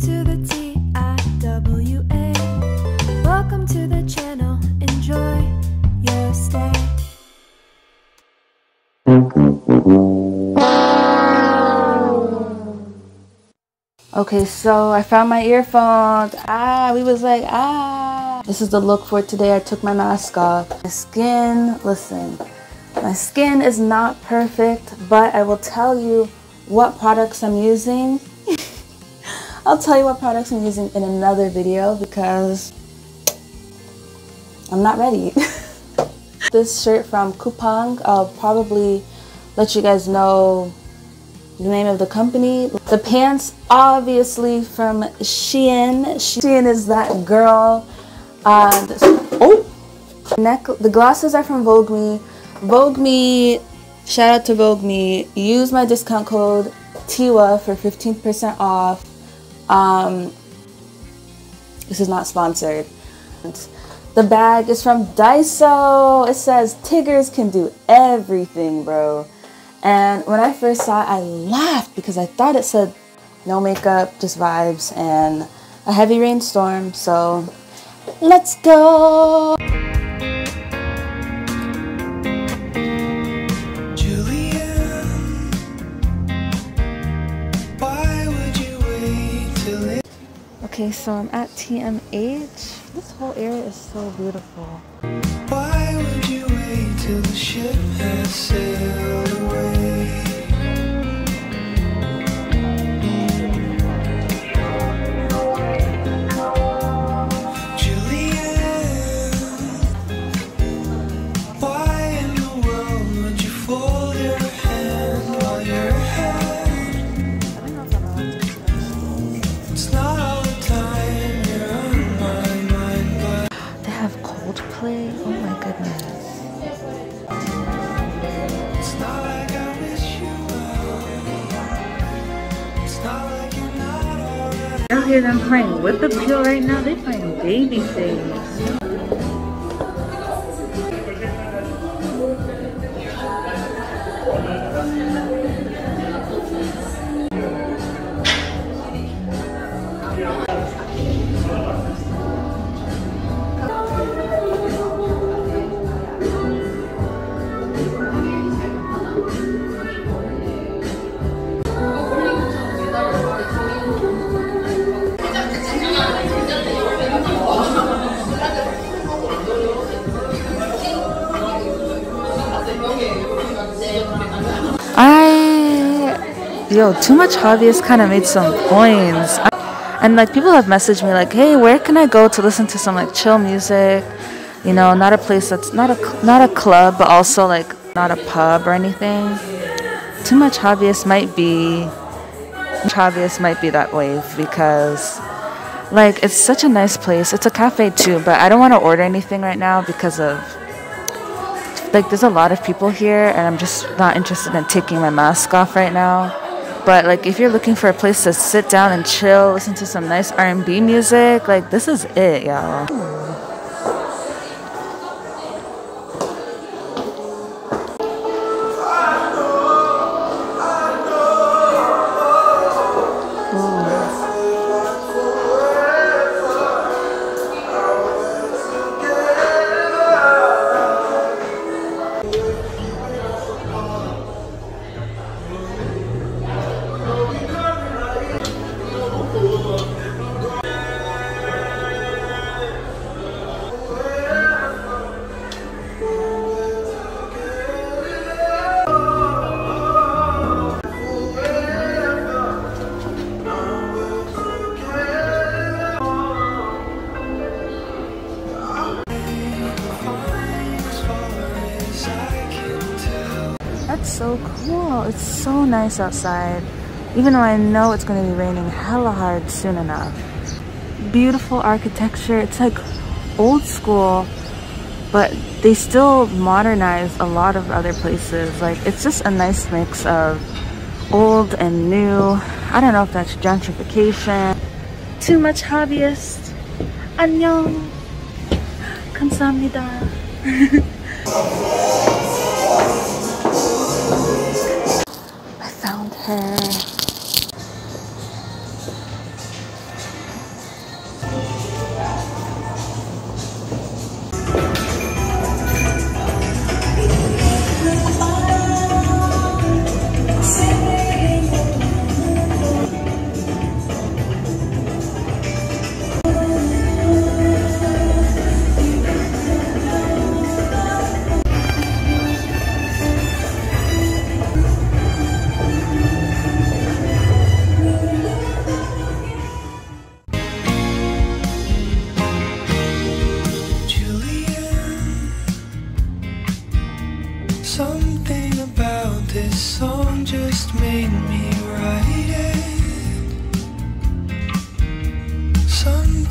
to the TIWA. Welcome to the channel. Enjoy your stay. Okay, so I found my earphones. We was like, This is the look for today. I took my mask off. My skin, listen. My skin is not perfect, but I will tell you what products I'm using. I'll tell you what products I'm using in another video because I'm not ready. This shirt from Coupang, I'll probably let you guys know the name of the company. The pants, obviously from Shein. Shein is that girl. The glasses are from Vogue Me. Vogue Me, shout out to Vogue Me. Use my discount code TIWA for 15% off. This is not sponsored. The bag is from Daiso. It says Tiggers can do everything, bro. And when I first saw it, I laughed because I thought it said no makeup, just vibes, and a heavy rainstorm. So let's go. Okay, so I'm at TMH. This whole area is so beautiful. Why would you wait till the ship has sailed away? I hear them playing with the pill right now. They're playing baby things. Yo, too much hobbyist kind of made some points. And like people have messaged me like, hey, where can I go to listen to some like chill music? You know, not a place that's not a club, but also like not a pub or anything. Too much hobbyist might be. That wave because like it's such a nice place. It's a cafe too, but I don't want to order anything right now because of like there's a lot of people here, and I'm just not interested in taking my mask off right now. But like if you're looking for a place to sit down and chill, listen to some nice R&B music, like this is it, y'all. So cool. It's so nice outside, even though I know it's going to be raining hella hard soon enough. Beautiful architecture. It's like old school, but they still modernized a lot of other places. Like it's just a nice mix of old and new. I don't know if that's gentrification. Too much hobbyist. 안녕. 감사합니다. Her.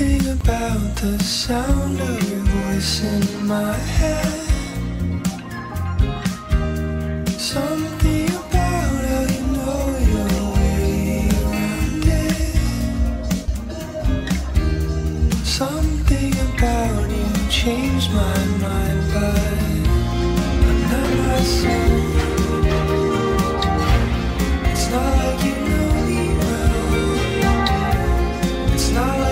Something about the sound of your voice in my head. Something about how you know your way around it. Something about you changed my mind, but I'm not myself. It's not like you know me well. It's not like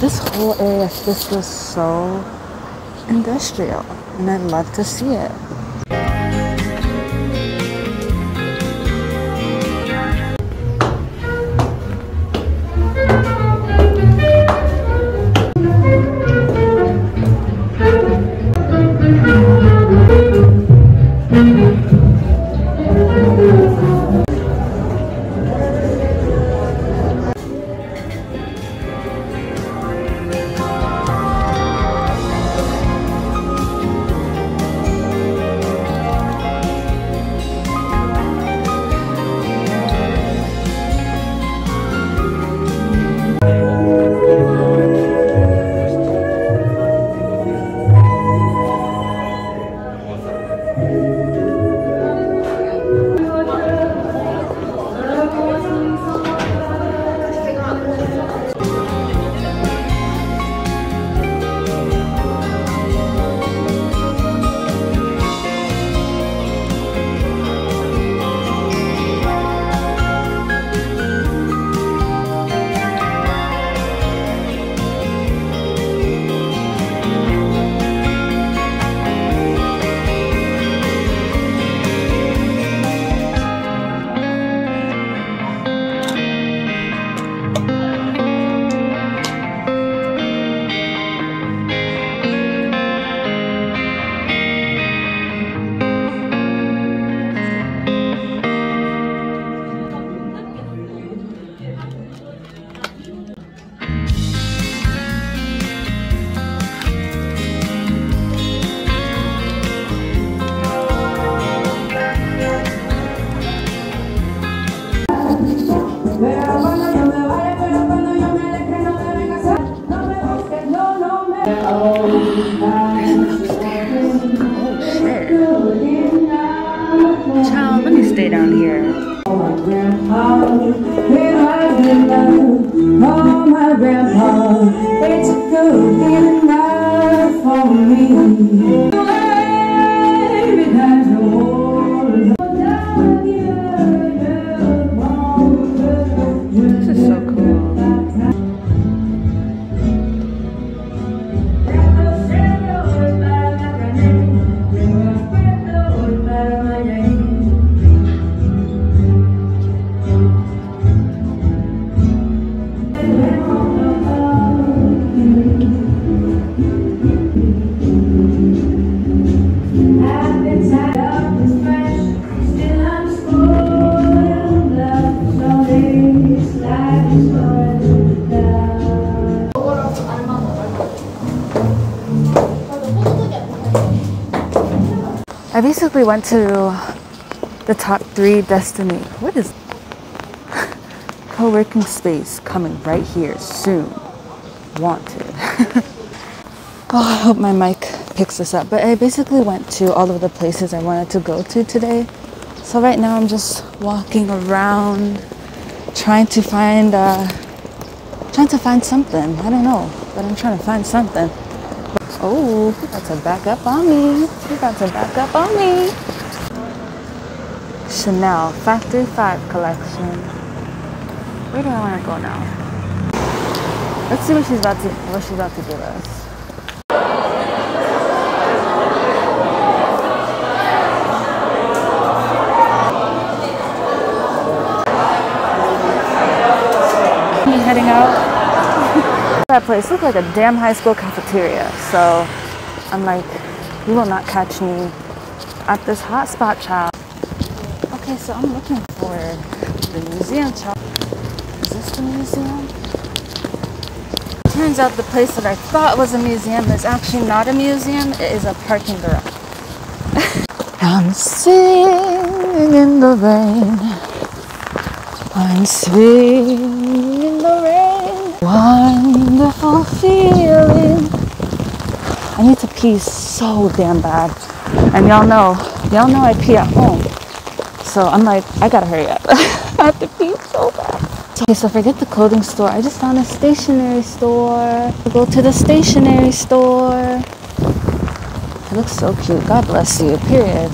this whole area just feels so industrial, and I love to see it. I basically went to the top three destiny. What is co-working space coming right here soon? Wanted. Oh, I hope my mic picks this up. But I basically went to all of the places I wanted to go to today. So right now I'm just walking around, trying to find something. I don't know, but I'm trying to find something. Oh, you're about to back up on me. You're about to back up on me. Chanel Factory 5 collection. Where do I want to go now? Let's see what she's about to give us. Heading out. That place looked like a damn high school cafeteria, so I'm like, you will not catch me at this hot spot, child. Okay, so I'm looking for the museum, child. Is this the museum? Turns out the place that I thought was a museum is actually not a museum, it is a parking garage. I'm singing in the rain. I'm singing in the rain. Wonderful feeling. I need to pee so damn bad. And y'all know I pee at home. So I'm like, I gotta hurry up. I have to pee so bad. Okay, so forget the clothing store. I just found a stationery store. We'll go to the stationery store. It looks so cute. God bless you, period.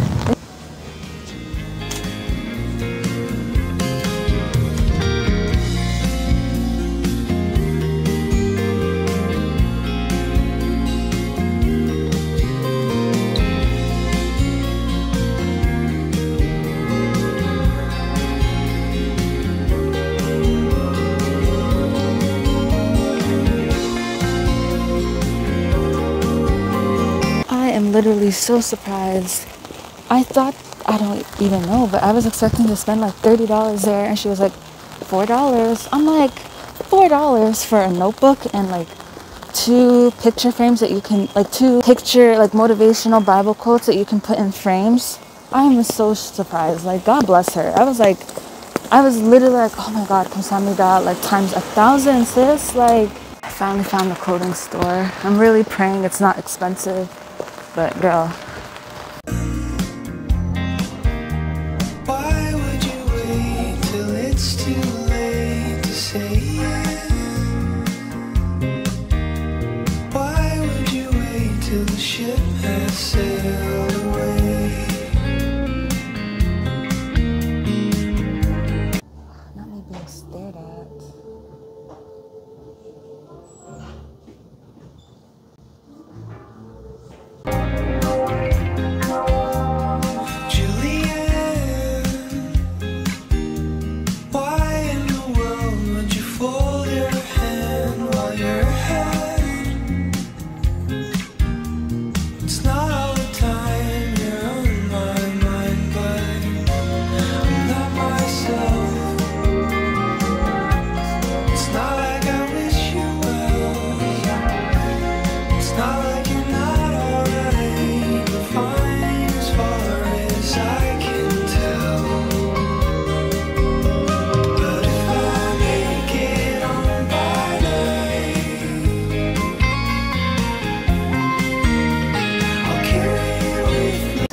Literally so surprised. I don't even know, but I was expecting to spend like $30 there, and she was like $4. I'm like, $4 for a notebook and like two picture frames that you can like motivational Bible quotes that you can put in frames. I'm so surprised. Like, God bless her. I was literally like, oh my God, 감사합니다, like times 1,000, sis. Like, I finally found the clothing store. I'm really praying it's not expensive. But girl, why would you wait till it's too late to say yes? Why would you wait till the ship has sailed away? Not me being stared at.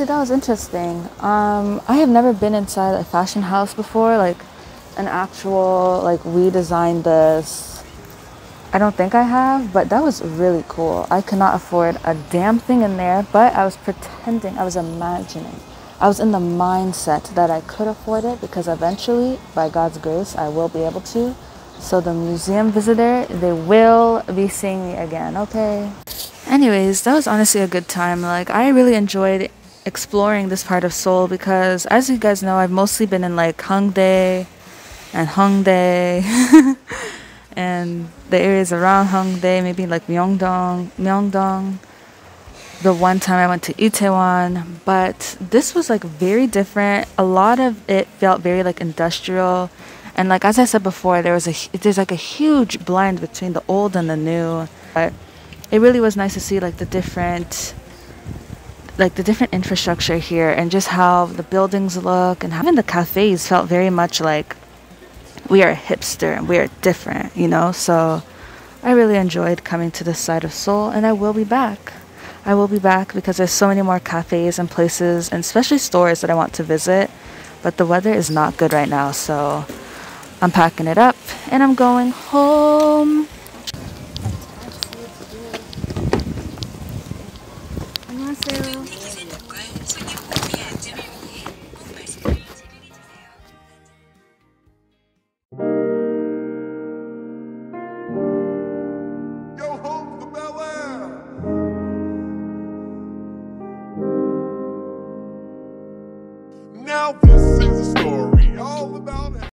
That was interesting. I have never been inside a fashion house before, like an actual like we designed this. I don't think I have, but that was really cool. I could not afford a damn thing in there, but I was pretending, I was imagining. I was in the mindset that I could afford it because eventually, by God's grace, I will be able to. So the museum visitor, they will be seeing me again, okay? Anyways, that was honestly a good time. Like, I really enjoyed exploring this part of Seoul because, as you guys know, I've mostly been in like Hongdae and the areas around Hongdae, maybe like Myeongdong, the one time I went to Itaewon. But this was like very different. A lot of it felt very like industrial, and like as I said before, there's like a huge blend between the old and the new. But it really was nice to see like the different infrastructure here, and just how the buildings look, and how even the cafes felt very much like we are hipster and we are different, you know. So I really enjoyed coming to this side of Seoul, and I will be back because there's so many more cafes and places, and especially stores that I want to visit. But the weather is not good right now, so I'm packing it up and I'm going home.